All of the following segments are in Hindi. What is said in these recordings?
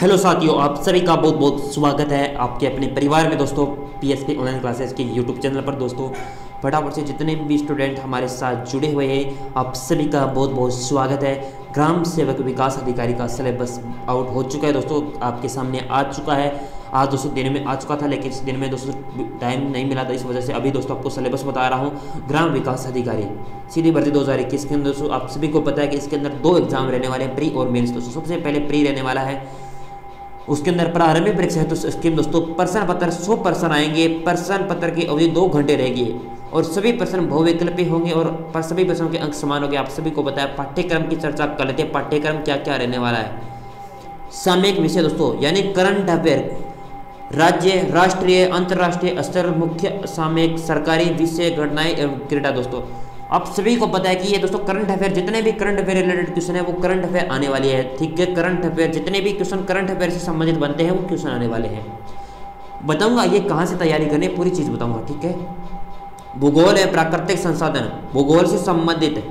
हेलो साथियों, आप सभी का बहुत बहुत स्वागत है आपके अपने परिवार में दोस्तों पीएसपी ऑनलाइन क्लासेस के यूट्यूब चैनल पर। दोस्तों फटाफट से जितने भी स्टूडेंट हमारे साथ जुड़े हुए हैं आप सभी का बहुत बहुत स्वागत है। ग्राम सेवक विकास अधिकारी का सिलेबस आउट हो चुका है दोस्तों, आपके सामने आ चुका है। आज दोस्तों दिन में आ चुका था, लेकिन इस दिन में दोस्तों टाइम नहीं मिला था, इस वजह से अभी दोस्तों आपको सिलेबस बता रहा हूँ। ग्राम विकास अधिकारी सीधी भर्ती 2021 के अंदर दोस्तों आप सभी को पता है कि इसके अंदर दो एग्जाम रहने वाले हैं, प्री और मेन्स। दोस्तों सबसे पहले प्री रहने वाला है, उसके अंदर प्रारंभिक परीक्षा है तो स्कीम दोस्तों प्रश्न पत्र 100 प्रश्न आएंगे। प्रश्न पत्र की अवधि 2 घंटे रहेगी और सभी प्रश्न बहुविकल्पी होंगे और सभी प्रश्नों के अंक समान होंगे। आप सभी को पता है। पाठ्यक्रम की चर्चा कर लेते हैं, पाठ्यक्रम क्या क्या रहने वाला है। सामयिक विषय दोस्तों यानी करंट अफेयर, राज्य राष्ट्रीय अंतर्राष्ट्रीय स्तर, मुख्य सामयिक, सरकारी विषय, घटनाएं एवं क्रीडा। दोस्तों आप सभी को पता है कि ये दोस्तों करंट अफेयर, जितने भी करंट अफेयर रिलेटेड क्वेश्चन है वो करंट अफेयर आने वाली है, ठीक है। करंट अफेयर जितने भी क्वेश्चन करंट अफेयर से संबंधित बनते हैं वो क्वेश्चन आने वाले हैं। बताऊंगा ये कहाँ से तैयारी करनी, पूरी चीज़ बताऊँगा, ठीक है। भूगोल है प्राकृतिक संसाधन, भूगोल से संबंधित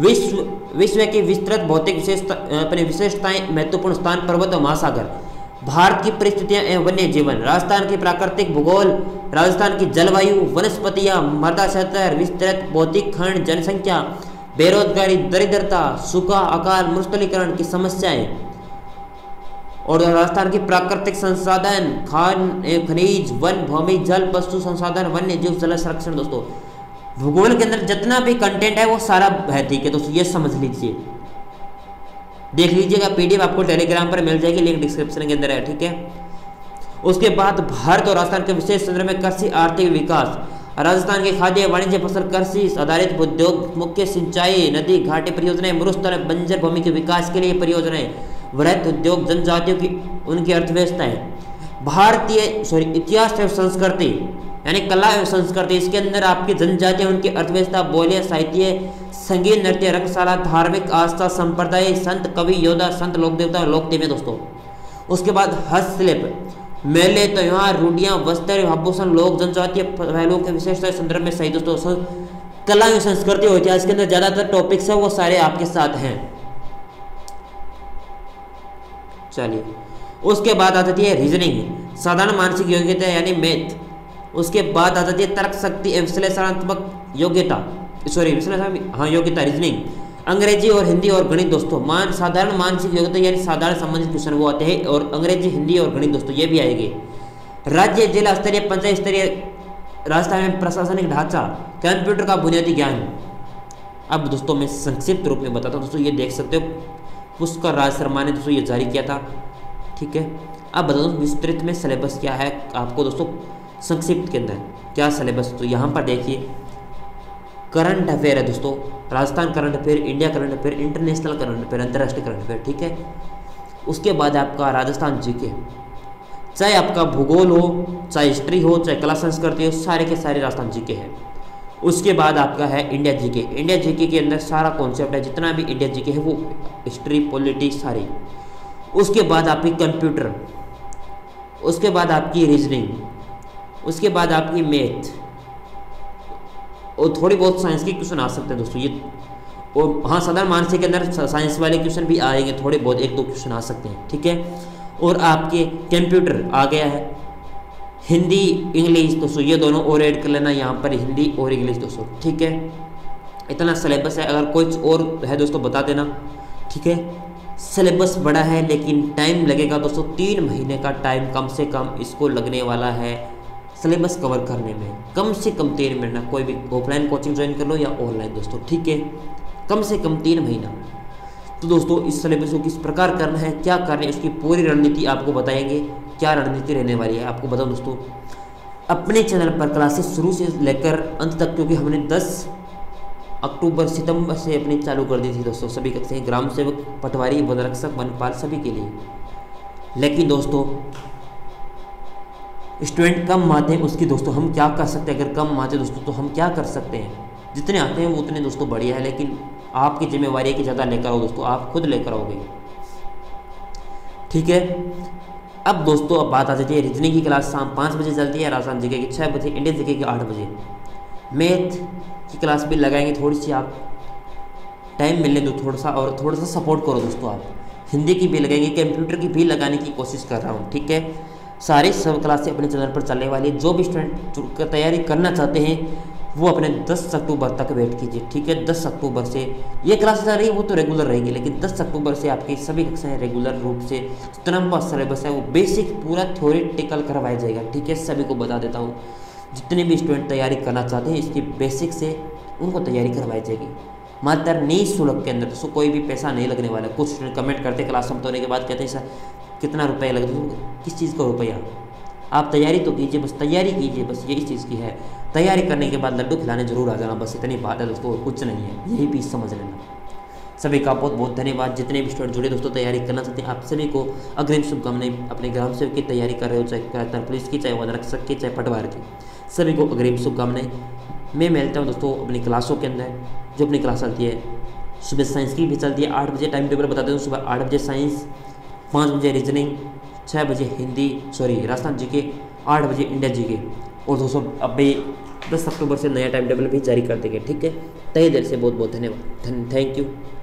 विश्व की विस्तृत भौतिक विशेषता अपनी विशेषताएं, महत्वपूर्ण स्थान पर्वत और महासागर, भारत की परिस्थितियां एवं वन्य जीवन, राजस्थान की प्राकृतिक भूगोल, राजस्थान की जलवायु, वनस्पतियां, मृदा क्षेत्र, विस्तृत भौतिक खंड, जनसंख्या, बेरोजगारी, दरिद्रता, सूखा, अकाल, मरुस्थलीकरण की समस्याएं और राजस्थान की प्राकृतिक संसाधन, खान खनिज, वन, भूमि, जल, पशु संसाधन, वन्य जीव, जल संरक्षण। दोस्तों भूगोल के अंदर जितना भी कंटेंट है वो सारा है, ठीक है दोस्तों। ये समझ लीजिए, देख लीजिएगा, पीडीएफ आपको टेलीग्राम पर मिल जाएगी, लिंक डिस्क्रिप्शन के अंदर है, ठीक है। उसके बाद भारत और राजस्थान के विशेष क्षेत्र में कृषि आर्थिक विकास, राजस्थान के खाद्य वाणिज्य फसल, कृषि आधारित उद्योग, मुख्य सिंचाई, नदी घाटी परियोजनाएं, मरुस्थल बंजर भूमि के विकास के लिए परियोजनाएं, वृहद उद्योग, जनजातियों की उनकी अर्थव्यवस्थाएं, भारतीय इतिहास एवं संस्कृति यानी कला एवं संस्कृति, इसके अंदर आपकी जनजातियाँ, उनकी अर्थव्यवस्था, बोलियाँ, साहित्य, संगीत, नृत्य, रंगशाला, धार्मिक आस्था, संप्रदाय, संत, कवि, योद्धा, संत, लोकदेवता, लोकदेवी दोस्तों। उसके बाद हस्तशिल्प, मेले, त्योहार, रूढ़ियाँ, वस्त्र, आभूषण, लोक, जनजातीय पहलुओं के विशेषता संदर्भ में सही दोस्तों। कला एवं संस्कृति और इतिहास के अंदर ज़्यादातर टॉपिक्स हैं वो सारे आपके साथ हैं। चलिए उसके बाद आ जाती है रीजनिंग, साधारण मानसिक योग्यता यानी मैथ। उसके बाद आ जाती है तर्क शक्ति एवं विश्लेषणात्मक योग्यता, योग्यता रीजनिंग, अंग्रेजी और हिंदी और गणित दोस्तों। साधारण मानसिक योग्यता यानी साधारण संबंधित क्वेश्चन वो आते हैं और अंग्रेजी, हिंदी और गणित दोस्तों ये भी आएंगे। राज्य जिला स्तरीय, पंचायत स्तरीय, राजस्थान में प्रशासनिक ढांचा, कंप्यूटर का बुनियादी ज्ञान। अब दोस्तों मैं संक्षिप्त रूप में बताता हूँ दोस्तों, ये देख सकते हो पुष्कर राज शर्मा ने दोस्तों ये जारी किया था, ठीक है। अब बता दूँ विस्तृत में सिलेबस क्या है आपको दोस्तों, संक्षिप्त के अंदर क्या सिलेबस। तो यहाँ पर देखिए करंट अफेयर है दोस्तों, Rajasthan current affair, India current affair, international current affair, अंतर्राष्ट्रीय करंट अफेयर, ठीक है। उसके बाद आपका राजस्थान जीके, चाहे आपका भूगोल हो, चाहे हिस्ट्री हो, चाहे कला संस्कृति हो, सारे के सारे राजस्थान जीके है। उसके बाद आपका है इंडिया जीके, इंडिया जीके के अंदर सारा कॉन्सेप्ट है, जितना भी इंडिया जीके है वो हिस्ट्री, पॉलिटिक्स सारी। उसके बाद आपकी कंप्यूटर, उसके बाद आपकी रीजनिंग, उसके बाद आपकी मैथ और थोड़ी बहुत साइंस के क्वेश्चन आ सकते हैं दोस्तों ये। और हाँ, साधारण मानसिक के अंदर साइंस वाले क्वेश्चन भी आएंगे, थोड़े बहुत 1-2 क्वेश्चन आ सकते हैं, ठीक है। और आपके कंप्यूटर आ गया है, हिंदी इंग्लिश दोस्तों ये दोनों और ऐड कर लेना यहाँ पर, हिंदी और इंग्लिश दोस्तों, ठीक है। इतना सिलेबस है, अगर कुछ और है दोस्तों बता देना, ठीक है। सिलेबस बड़ा है लेकिन टाइम लगेगा दोस्तों, 3 महीने का टाइम कम से कम इसको लगने वाला है सिलेबस कवर करने में, कम से कम 3 महीना। कोई भी ऑफलाइन कोचिंग ज्वाइन कर लो या ऑनलाइन दोस्तों, ठीक है, कम से कम 3 महीना। तो दोस्तों इस सिलेबस को किस प्रकार करना है, क्या करना है, उसकी पूरी रणनीति आपको बताएंगे, क्या रणनीति रहने वाली है आपको बताऊँ दोस्तों। अपने चैनल पर क्लासेस शुरू से लेकर अंत तक, क्योंकि हमने 10 अक्टूबर सितंबर से अपनी चालू कर दी थी दोस्तों सभी कक्षाएं, ग्राम सेवक, पटवारी, वन रक्षक, वनपाल सभी के लिए। लेकिन दोस्तों स्टूडेंट कम आते हैं, उसकी दोस्तों हम क्या कर सकते हैं, अगर कम आते दोस्तों तो हम क्या कर सकते हैं। जितने आते हैं वो उतने दोस्तों बढ़िया है, लेकिन आपकी जिम्मेवारी है कि ज़्यादा लेकर आओ दोस्तों, आप खुद लेकर आओगे, ठीक है। अब दोस्तों अब बात आ जाती है रीजनिंग की क्लास शाम 5 बजे चलती है, राजस्थान जीके की 6 बजे, इंडिया जीके की 8 बजे, मैथ की क्लास भी लगाएंगे थोड़ी सी। आप टाइम मिलने दो थोड़ा सा और थोड़ा सा सपोर्ट करो दोस्तों आप। हिंदी की भी लगेगी, कंप्यूटर की भी लगाने की कोशिश कर रहा हूँ। ठीक है, सारे सब क्लासें अपने चैनल पर चलने वाली है। जो भी स्टूडेंट तैयारी करना चाहते हैं वो अपने 10 अक्टूबर तक वेट कीजिए। ठीक है, 10 अक्टूबर से ये क्लासेस आ रही है, वो तो रेगुलर रहेगी, लेकिन 10 अक्टूबर से आपकी सभी कक्षाएं रेगुलर रूप से जितना भी सिलेबस है वो बेसिक पूरा थ्योरेटिकल करवाया जाएगा। ठीक है, सभी को बता देता हूँ, जितने भी स्टूडेंट तैयारी करना चाहते हैं इसकी बेसिक से उनको तैयारी करवाई जाएगी मात्र 9 शुल्क के अंदर। दोस्तों कोई भी पैसा नहीं लगने वाला। कुछ स्टूडेंट कमेंट करते क्लास खत्म होने के बाद कहते हैं सर कितना रुपया लग रहा, किस चीज़ का रुपया? आप तैयारी तो कीजिए, बस तैयारी कीजिए, बस यही चीज़ की है। तैयारी करने के बाद लड्डू खिलाने जरूर आ जाना, बस इतनी बात है दोस्तों, और कुछ नहीं है, यही भी समझ लेना। सभी का बहुत बहुत धन्यवाद। जितने भी स्टूडेंट जुड़े दोस्तों तैयारी करना चाहते हैं, आप सभी को अग्रिम शुभकामनाएं। अपने ग्राम सेवक की तैयारी कर रहे हो, चाहे पुलिस की, चाहे वन रक्षक की, चाहे पटवार की, सभी को अग्रिम शुभकामनाएं। मैं मिलता हूँ दोस्तों अपनी क्लासों के अंदर, जो अपनी क्लास चलती है सुबह साइंस की भी चलती है। 8 बजे टाइम टेबल बता देता हूँ, सुबह 8 बजे साइंस, 5 बजे रीजनिंग, 6 बजे हिंदी सॉरी राजस्थान जीके, 8 बजे इंडिया जीके। और दोस्तों अभी 10 अक्टूबर से नया टाइम टेबल भी जारी कर देंगे। ठीक है, तहे दिल से बहुत बहुत धन्यवाद, थैंक यू।